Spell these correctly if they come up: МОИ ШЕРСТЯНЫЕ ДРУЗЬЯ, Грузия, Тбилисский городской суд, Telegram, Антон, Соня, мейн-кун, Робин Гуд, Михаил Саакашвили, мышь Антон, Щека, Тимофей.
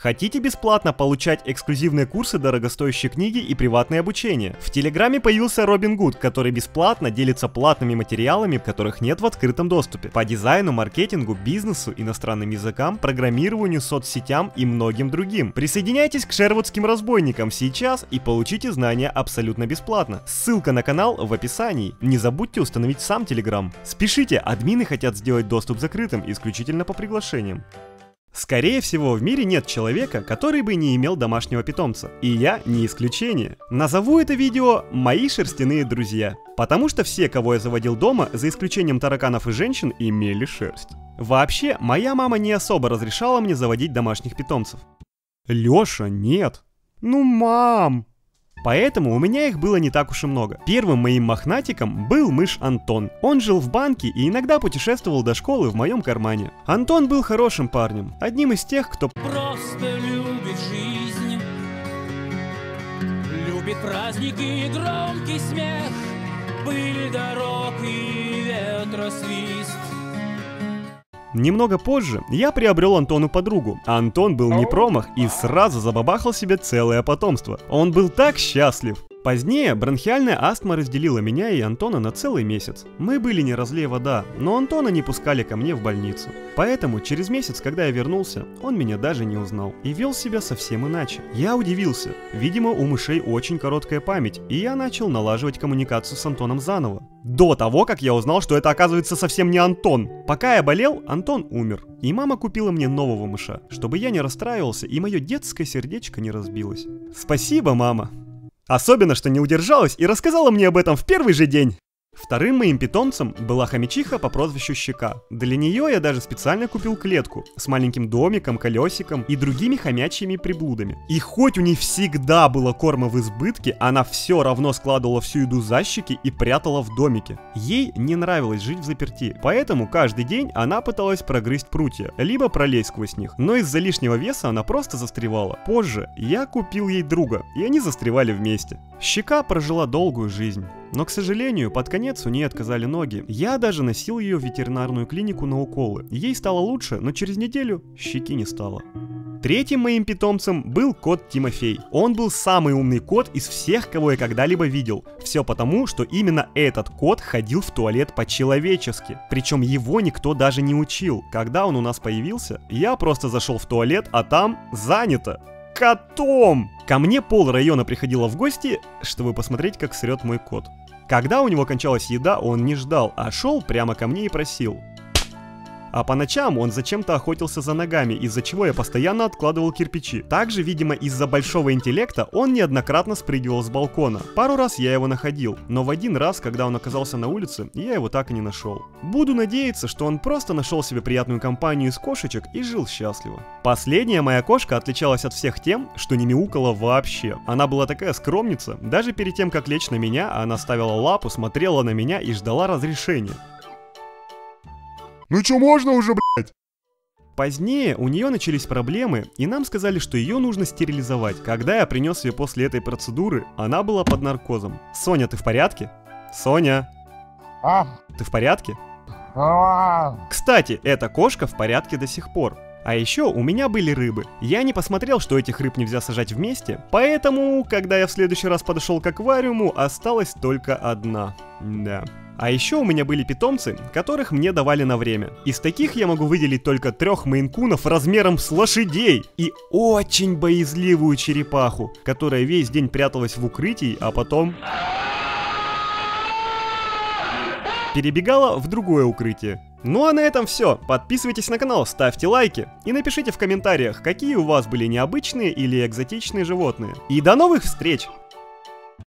Хотите бесплатно получать эксклюзивные курсы, дорогостоящие книги и приватное обучение? В Телеграме появился Робин Гуд, который бесплатно делится платными материалами, которых нет в открытом доступе. По дизайну, маркетингу, бизнесу, иностранным языкам, программированию, соцсетям и многим другим. Присоединяйтесь к шервудским разбойникам сейчас и получите знания абсолютно бесплатно. Ссылка на канал в описании. Не забудьте установить сам Телеграм. Спешите, админы хотят сделать доступ закрытым исключительно по приглашениям. Скорее всего, в мире нет человека, который бы не имел домашнего питомца. И я не исключение. Назову это видео «Мои шерстяные друзья». Потому что все, кого я заводил дома, за исключением тараканов и женщин, имели шерсть. Вообще, моя мама не особо разрешала мне заводить домашних питомцев. Лёша, нет. Ну, мам. Поэтому у меня их было не так уж и много. Первым моим мохнатиком был мышь Антон. Он жил в банке и иногда путешествовал до школы в моем кармане. Антон был хорошим парнем, одним из тех, кто просто любит жизнь, любит праздники и громкий смех, пыль дорог и ветросвист. Немного позже я приобрел Антону подругу, а Антон был не промах и сразу забабахал себе целое потомство. Он был так счастлив. Позднее бронхиальная астма разделила меня и Антона на целый месяц. Мы были не разлей вода, но Антона не пускали ко мне в больницу. Поэтому через месяц, когда я вернулся, он меня даже не узнал и вел себя совсем иначе. Я удивился. Видимо, у мышей очень короткая память, и я начал налаживать коммуникацию с Антоном заново. До того, как я узнал, что это, оказывается, совсем не Антон. Пока я болел, Антон умер. И мама купила мне нового мыша, чтобы я не расстраивался и мое детское сердечко не разбилось. Спасибо, мама. Особенно, что не удержалась и рассказала мне об этом в первый же день. Вторым моим питомцем была хомячиха по прозвищу Щека. Для нее я даже специально купил клетку с маленьким домиком, колесиком и другими хомячьими приблудами. И хоть у ней всегда было корма в избытке, она все равно складывала всю еду за щеки и прятала в домике. Ей не нравилось жить взаперти, поэтому каждый день она пыталась прогрызть прутья, либо пролезть сквозь них, но из-за лишнего веса она просто застревала. Позже я купил ей друга, и они застревали вместе. Щека прожила долгую жизнь. Но, к сожалению, под конец у нее отказали ноги. Я даже носил ее в ветеринарную клинику на уколы. Ей стало лучше, но через неделю щеки не стало. Третьим моим питомцем был кот Тимофей. Он был самый умный кот из всех, кого я когда-либо видел. Все потому, что именно этот кот ходил в туалет по-человечески. Причем его никто даже не учил. Когда он у нас появился, я просто зашел в туалет, а там занято. Котом! Ко мне пол района приходило в гости, чтобы посмотреть, как срет мой кот. Когда у него кончалась еда, он не ждал, а шел прямо ко мне и просил. А по ночам он зачем-то охотился за ногами, из-за чего я постоянно откладывал кирпичи. Также, видимо, из-за большого интеллекта он неоднократно спрыгивал с балкона. Пару раз я его находил, но в один раз, когда он оказался на улице, я его так и не нашел. Буду надеяться, что он просто нашел себе приятную компанию из кошечек и жил счастливо. Последняя моя кошка отличалась от всех тем, что не мяукала вообще. Она была такая скромница, даже перед тем, как лечь на меня, она ставила лапу, смотрела на меня и ждала разрешения. Ну чё, можно уже, блядь? Позднее у нее начались проблемы, и нам сказали, что ее нужно стерилизовать. Когда я принес ее после этой процедуры, она была под наркозом. Соня, ты в порядке? Соня? А? Ты в порядке? А? Кстати, эта кошка в порядке до сих пор. А еще у меня были рыбы. Я не посмотрел, что этих рыб нельзя сажать вместе, поэтому, когда я в следующий раз подошел к аквариуму, осталась только одна. Да. А еще у меня были питомцы, которых мне давали на время. Из таких я могу выделить только 3 мейн-кунов размером с лошадей и очень боязливую черепаху, которая весь день пряталась в укрытии, а потом перебегала в другое укрытие. Ну а на этом все. Подписывайтесь на канал, ставьте лайки и напишите в комментариях, какие у вас были необычные или экзотичные животные. И до новых встреч!